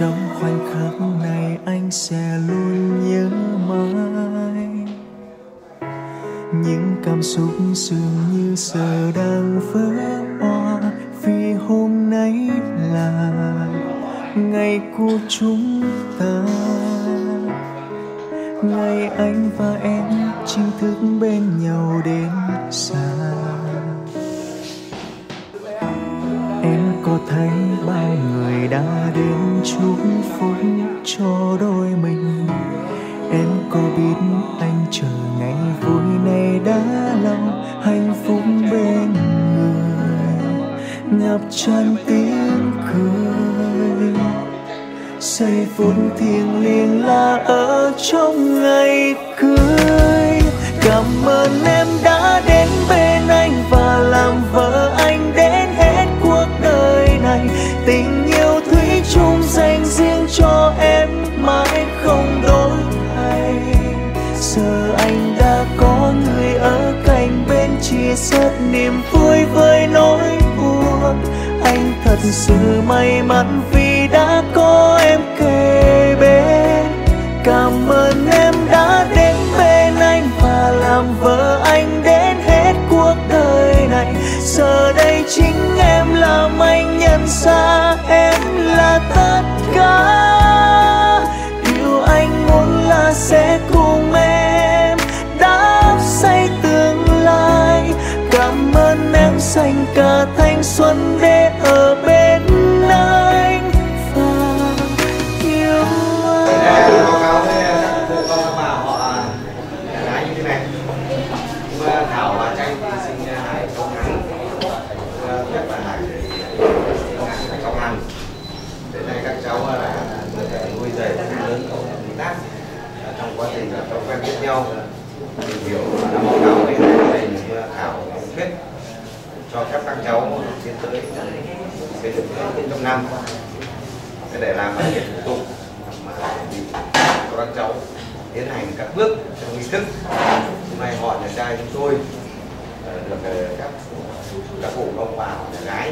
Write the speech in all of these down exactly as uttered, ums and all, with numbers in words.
Trong khoảnh khắc này anh sẽ luôn nhớ mãi những cảm xúc dường như giờ đang vỡ òa, vì hôm nay là ngày của chúng ta, ngày anh và em chính thức bên nhau đến xa. Em có thấy bao người đã đến chúc phúc cho đôi mình, em có biết anh chờ ngày vui này đã lâu, hạnh phúc bên người ngập tràn tiếng cười. Giây phút thiêng liêng là ở trong ngày cưới. Cảm ơn em đã đến bên anh và làm vợ anh đến hết cuộc đời này. Tình yêu thủy chung dành riêng cho em mãi không đổi thay. Giờ anh đã có người ở cạnh bên chia sẻ niềm vui với nỗi buồn. Anh thật sự may mắn vì đã có em kề bên. Cảm ơn em đã đến bên anh và làm vợ anh đến hết cuộc đời này. Giờ đây chính em làm anh nhận ra em là tất cả. Điều anh muốn là sẽ cùng em đắp xây tương lai. Cảm ơn em dành cả thanh xuân để ở bên anh và yêu anh. Tôi báo cáo với cô con các bà họ là như thế này. Thảo và Tranh thì sinh Hải Công Hằng, Tuyết và Hải Hải Công Hằng. Đến nay các cháu là người thầy nuôi dạy lớn cậu đối tác trong quá trình trong quen biết nhau, tìm hiểu và đã báo cáo với thầy Thảo và Tuyết cho các các cháu tiến tới xây dựng trong năm để làm các việc thủ tục mà cho các cháu tiến hành các bước trong nghi thức. Hôm nay họ nhà trai chúng tôi được các các cụ ông bà nhà gái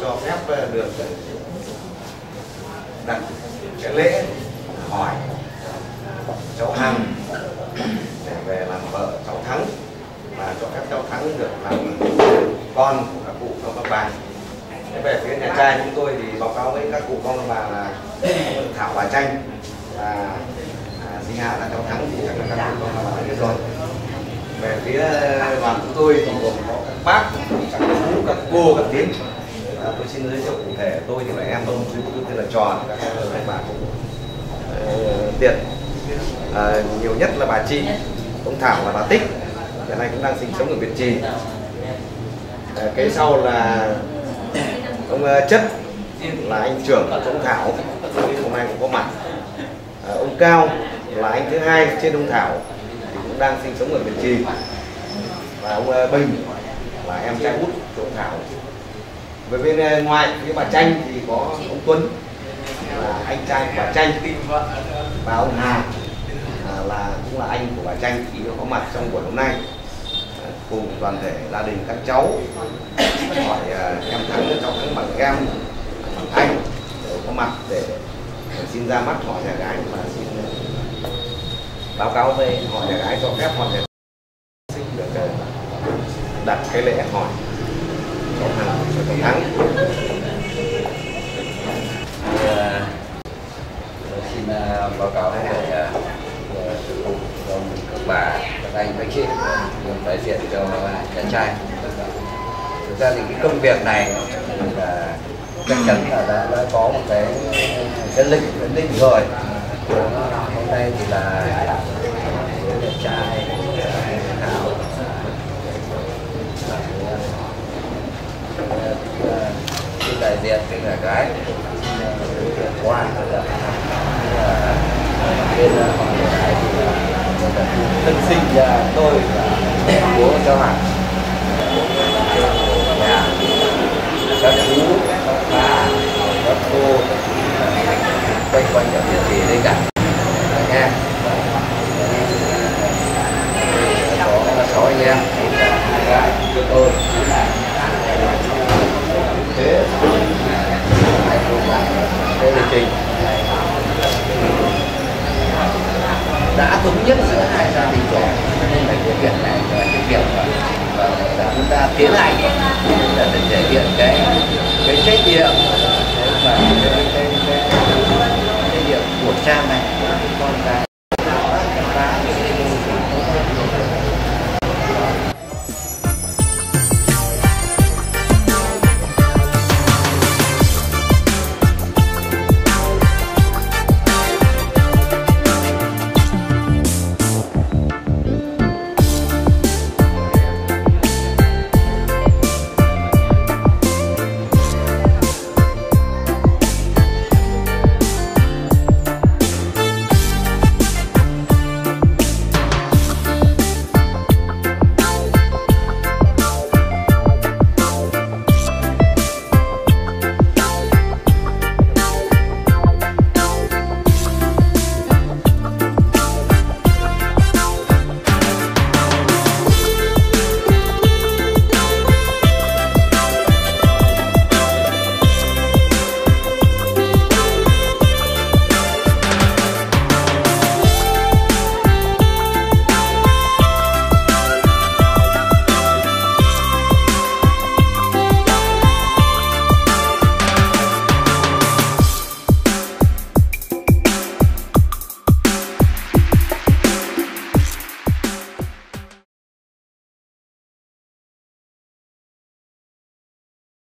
cho phép được đặt cái lễ hỏi cháu Hằng để về làm vợ cháu Thắng và cho các cháu Thắng được làm con của các cụ con các bà. Về phía nhà trai chúng tôi thì báo cáo với các cụ con bà là Thảo và Tranh và sinh hạ là cháu Thắng thì chắc là các cụ con bà biết rồi. Về phía đoàn chúng tôi thì gồm có các bác, các chú, các cô, các tín. À, tôi xin giới thiệu cụ thể, tôi thì là em ông chú tên là Tròn, các em là bà cũng Tiệt, à, nhiều nhất là bà Chị, ông Thảo là bà Tích, hiện nay cũng đang sinh sống ở Việt Trì. À, cái sau là ông Chất là anh trưởng của ông Thảo, hôm nay cũng có mặt. À, ông Cao là anh thứ hai trên ông Thảo thì cũng đang sinh sống ở Việt Trì. Và ông Bình là em trai út của ông Thảo. Về bên ngoài phía bà Tranh thì có ông Tuấn là anh trai của bà Tranh và ông Hà là cũng là anh của bà Tranh thì có mặt trong buổi hôm nay cùng toàn thể gia đình các cháu hỏi em Thắng, cháu Thắng bằng em bằng anh đều có mặt để xin ra mắt họ nhà gái và xin báo cáo với họ nhà gái cho phép họ nhà gái xin được đặt cái lễ hỏi cháu Hằng cho cháu Thắng. Xin báo cáo với các bà, các anh, các chị đại diện cho nhà trai. Thực ra thì cái công việc này là chắc chắn là đã, đã có một cái cái lịch ấn định rồi. Hôm nay thì là nhà trai Thảo cái đại diện cái nhà gái qua bên họ nhà gái thì là thân sinh nhà tôi là bố cháu Hằng, nhà các chú, các bà, các cô quanh quanh ở Việt Trì đây cả nha. Có sáu anh em, gái tôi thế, Trì đã thống nhất giữa hai gia đình rồi, nên là cái việc này là cái việc mà chúng ta tiến hành để thể hiện cái cái trách nhiệm